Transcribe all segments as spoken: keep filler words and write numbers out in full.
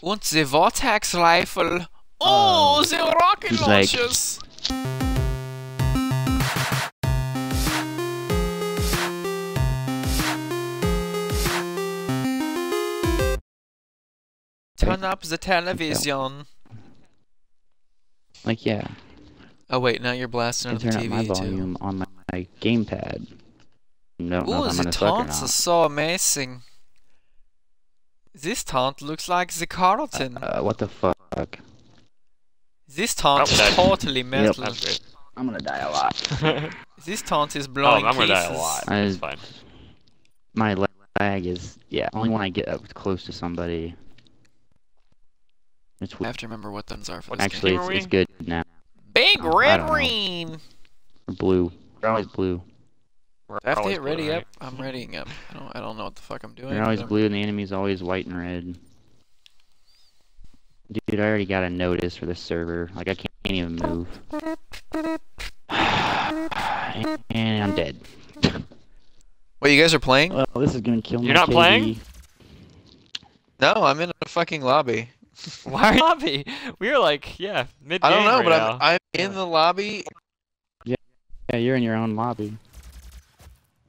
Und the Vortex rifle. Oh, um, the rocket launchers! Like... Turn up the television. Like, yeah. Oh, wait, now you're blasting on the T V, too. Turn up my volume on my, my gamepad. No, ooh, the taunts are so amazing. This taunt looks like the Carlton. Uh, uh, what the fuck? This taunt oh, is totally metal. Yep. I'm gonna die a lot. This taunt is blowing oh, I'm pieces. Gonna die a lot. I, it's fine. My lag is, yeah, only when I get up close to somebody. It's I have to remember what those are for this Actually, game. It's, it's good now. Big oh, red green! Blue. We're always blue. We're I have to hit ready blue, up. Right? I'm readying up. I don't, I don't know what the fuck I'm doing. You're always I'm... blue and the enemy's always white and red. Dude, I already got a notice for the server. Like, I can't even move. And I'm dead. What, you guys are playing? Well, this is gonna kill me. You're not K D. Playing? No, I'm in a fucking lobby. Why lobby? We were like, yeah, mid-game I don't know, right but now. I'm, I'm in the lobby. Yeah, yeah, you're in your own lobby.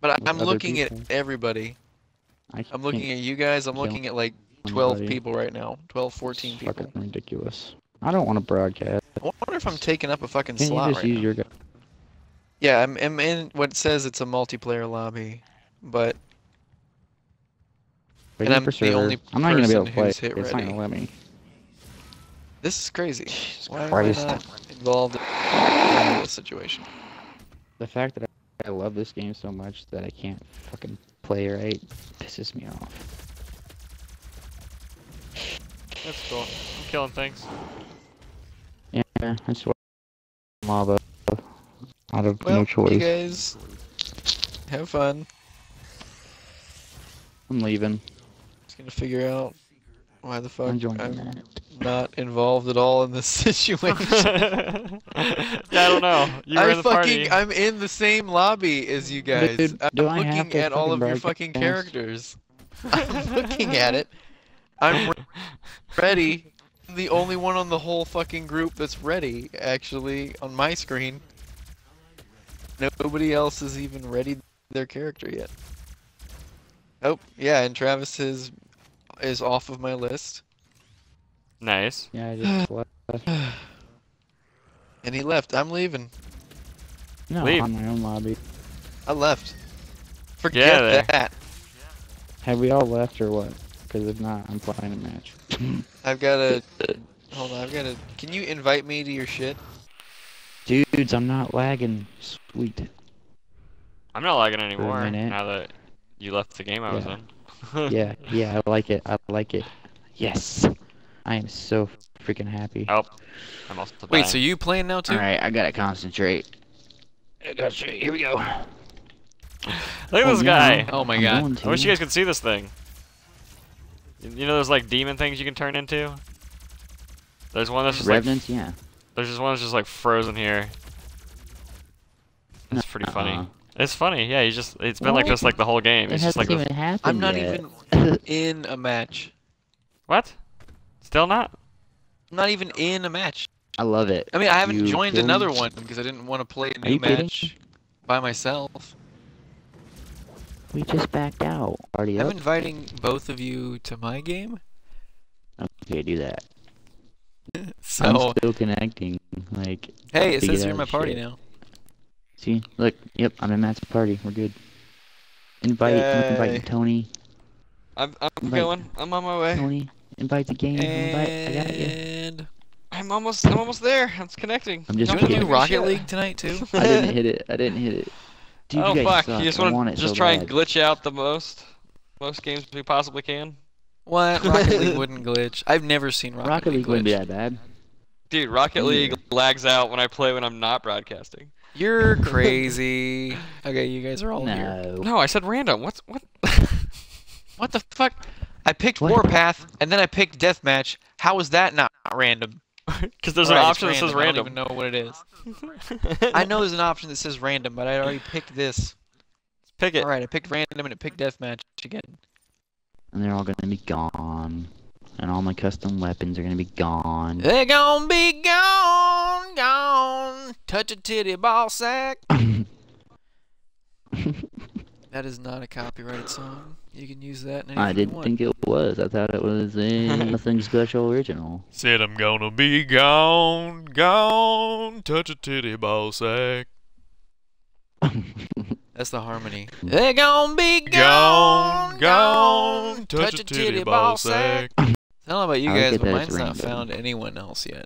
But I'm looking people. At everybody. I'm looking at you guys. I'm looking at like twelve somebody. People right now. twelve, fourteen people. Fucking ridiculous. I don't want to broadcast. I wonder if I'm taking up a fucking Can slot you just right use now. Your guy? Yeah, I'm, I'm in what says it's a multiplayer lobby, but... Waiting and I'm the server. Only I'm not going to be able to play. It's ready. Not going to let me. This is crazy. Jesus Why Christ. Am I not involved in this situation? The fact that I love this game so much that I can't fucking play right pisses me off. That's cool. I'm killing things. Yeah, that's why I'm MOBA. Out of well, no choice. You guys, have fun. I'm leaving. Just gonna figure out why the fuck I'm, I'm not involved at all in this situation. I don't know. You were in the fucking, party. I'm in the same lobby as you guys. Dude, I'm looking at all of your fucking dance? Characters. I'm looking at it. I'm ready. I'm the only one on the whole fucking group that's ready, actually, on my screen. Nobody else has even readied their character yet. Oh, yeah, and Travis is... is off of my list. Nice. Yeah, I just left. And he left. I'm leaving. No, Leave. I'm on my own lobby. I left. Forget yeah, that. Have we all left or what? Because if not, I'm playing a match. I've got to... Hold on, I've got to... Can you invite me to your shit? Dudes, I'm not lagging. Sweet. I'm not lagging anymore now that you left the game I yeah. was in. Yeah, yeah, I like it. I like it. Yes, I am so freaking happy. Oh, I'm also wait, dying. So you playing now too? All right, I gotta concentrate. I gotta shoot. Here we go. Look at oh, this guy. Yeah. Oh my I'm god! I wish you guys could see this thing. You know those like demon things you can turn into? There's one that's just Revenant, like yeah. There's just one that's just like frozen here. That's pretty uh -uh. funny. It's funny, yeah. You just—it's been what? Like this like the whole game. It it's hasn't just like even happened I'm not yet. Even in a match. What? Still not? I'm not even in a match. I love it. I mean, I haven't you joined kidding? Another one because I didn't want to play a new match kidding? By myself. We just backed out. Already I'm up? Inviting both of you to my game. Okay, do that. So I'm still connecting. Like. Hey, it says you're in my party shit. Now. See, look, yep, I'm in Matt's party. We're good. Invite, I'm inviting Tony. I'm, I'm invite, going. I'm on my way. Tony, invite the game. Invite. I got you. I'm almost, I'm almost there. I'm connecting. I'm just. You want to do Rocket League tonight too? I didn't hit it. I didn't hit it. Dude, oh you fuck! Suck. You just want to just so try bad. And glitch out the most, most games we possibly can. What? Rocket League wouldn't glitch. I've never seen Rocket, Rocket League glitch. Wouldn't be that bad. Dude, Rocket League lags out when I play when I'm not broadcasting. You're crazy. Okay, you guys are all no. here. No, I said random. What's what? What the fuck? I picked what? Warpath, and then I picked Deathmatch. How is that not random? Because there's all an right, option that says random. I don't even know what it is. I know there's an option that says random, but I already picked this. Let's pick it. All right, I picked random, and it picked Deathmatch again. And they're all gonna be gone. And all my custom weapons are gonna be gone. They're gonna be gone, gone. Touch a titty ball sack. That is not a copyright song. You can use that. In I didn't think it was. I thought it was in nothing special original. Said I'm gonna be gone, gone. Touch a titty ball sack. That's the harmony. They're gonna be gone, gone. gone. Touch, Touch a titty, titty ball sack. sack. I don't know about you guys, but mine's not found anyone else yet.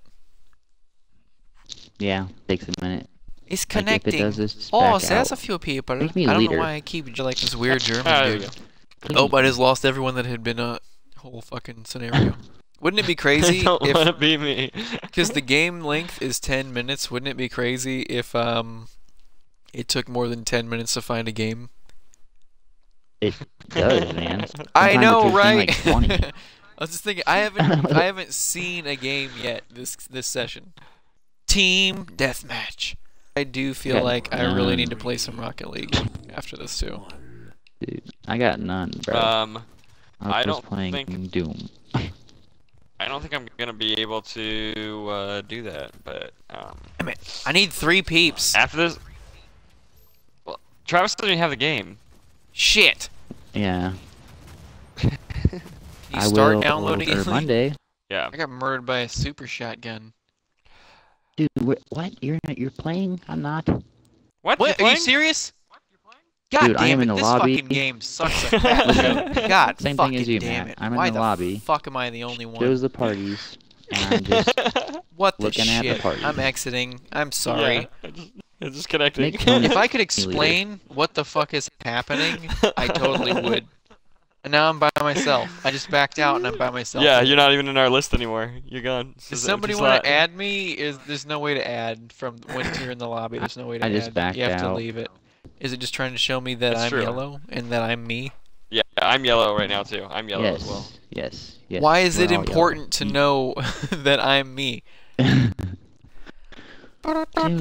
Yeah, takes a minute. It's connecting. Like it does this, oh, so that's out. a few people. I don't leader. know why I keep like this weird German dude. Oh, but I just lost everyone that had been a whole fucking scenario. Wouldn't it be crazy? I don't if, wanna be me. Because the game length is ten minutes. Wouldn't it be crazy if um, it took more than ten minutes to find a game? It does, man. Sometimes I know, right? Like I was just thinking, I haven't, I haven't seen a game yet this this session. Team Deathmatch. I do feel like none. I really need to play some Rocket League after this too. Dude, I got none, bro. Um, I, I don't playing think Doom. I don't think I'm gonna be able to uh, do that, but um. Damn it! I need three peeps. After this, well, Travis doesn't even have the game. Shit. Yeah. Can you I start will downloading it Monday. Yeah. I got murdered by a super shotgun. Dude, what? You're not? You're playing? I'm not. What? What? Are you serious? What? You're playing? God Dude, damn I am it! In the this lobby. fucking game sucks. Like that. God, same fucking thing as you, damn Matt. It! I'm Why in the, the lobby. Fuck am I the only one? Shows the parties. And I'm just what the looking shit? At the parties. I'm exiting. I'm sorry. Yeah, I'm just connecting. If I could explain what the fuck is happening, I totally would. And now I'm by myself. I just backed out and I'm by myself. Yeah, you're not even in our list anymore. You're gone. Does somebody want to add me? Is There's no way to add from once you're in the lobby. There's no way to add. I just backed out. You have to leave it. Is it just trying to show me that I'm yellow and that I'm me? Yeah, I'm yellow right now too. I'm yellow as well. Yes, yes. Why is it important to know that I'm me? Dude,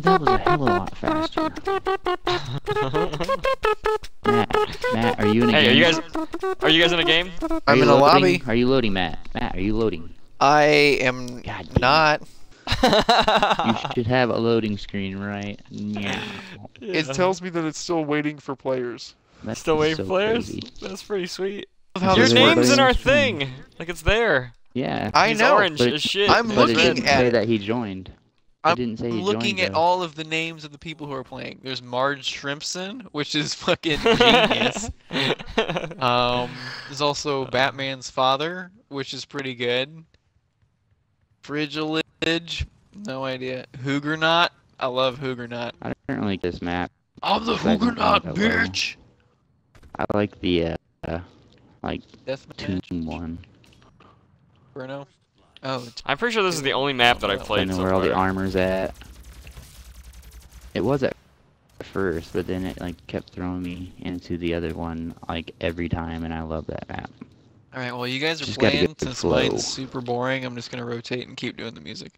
that was a hell of a lot faster. Matt, Matt, are you in a hey, game? Hey, are you guys? Are you guys in a game? I'm in a lobby. Are you loading, Matt? Matt, are you loading? I am not. You should have a loading screen, right? Yeah. yeah. It tells me that it's still waiting for players. That's still waiting for so players. Crazy. That's pretty sweet. Your name's in our screen. thing. Like it's there. Yeah. I He's know. Orange as shit. I'm but looking it didn't at say it. that he joined. I'm looking at though. all of the names of the people who are playing. There's Marge Shrimpson, which is fucking genius. um, there's also Batman's father, which is pretty good. Frigilage, no idea. Hoogernot, I love Hoogernot. I don't like this map. I'm the Hoogernot, bitch! I like the, uh, uh like, Deathmatch. Bruno? Oh, I'm pretty sure this is the only map that I've played. I don't know where all the armor's at. It was at first, but then it like kept throwing me into the other one like every time, and I love that map. All right, well you guys are playing. Since mine's super boring, I'm just gonna rotate and keep doing the music.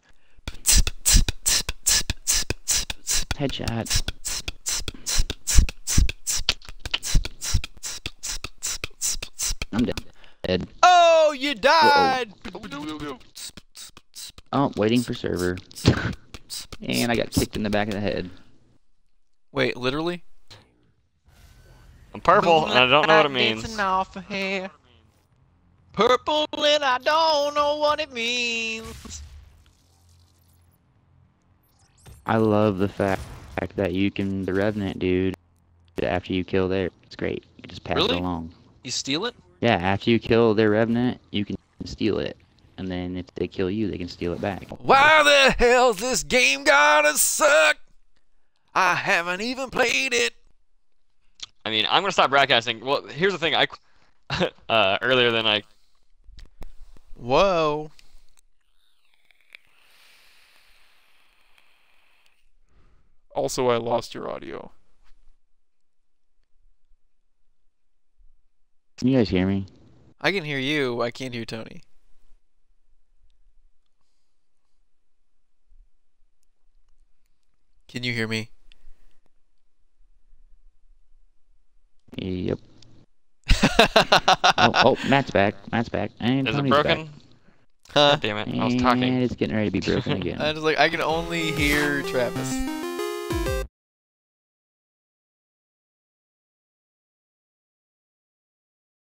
Headshot. I'm dead. dead. Oh, you died. Uh-oh. Oh, waiting for server. And I got kicked in the back of the head. Wait, literally? I'm purple, and I don't know what it means. Off of here. Purple, and I don't know what it means. I love the fact that you can, the Revenant dude, after you kill their, it's great. You can just pass really? it along. You steal it? Yeah, after you kill their Revenant, you can steal it. And then if they kill you, they can steal it back. Why the hell's this game gotta suck? I haven't even played it. I mean, I'm gonna stop broadcasting. Well, here's the thing. I uh, earlier than I. Whoa. Also, I lost your audio. Can you guys hear me? I can hear you. I can't hear Tony. Can you hear me? Yep. oh, oh, Matt's back. Matt's back. And Is Tony's it broken? Back. Huh? God damn it! I was talking. And it's getting ready to be broken again. I was like, I can only hear Travis.